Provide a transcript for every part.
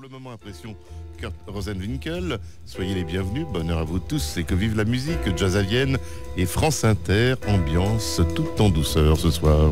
Pour le moment, impression Kurt Rosenwinkel. Soyez les bienvenus, bonne heure à vous tous et que vive la musique, Jazz à Vienne et France-Inter, ambiance toute en douceur ce soir.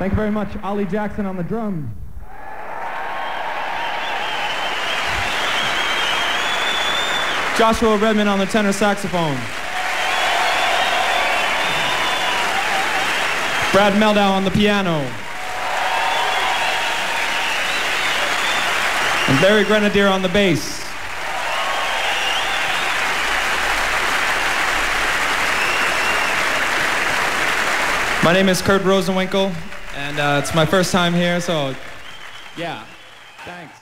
Thank you very much, Ollie Jackson on the drums. Joshua Redman on the tenor saxophone. Brad Mehldau on the piano. And Barry Grenadier on the bass. My name is Kurt Rosenwinkel, and it's my first time here, so yeah, thanks.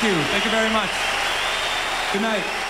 Thank you. Thank you very much. Good night.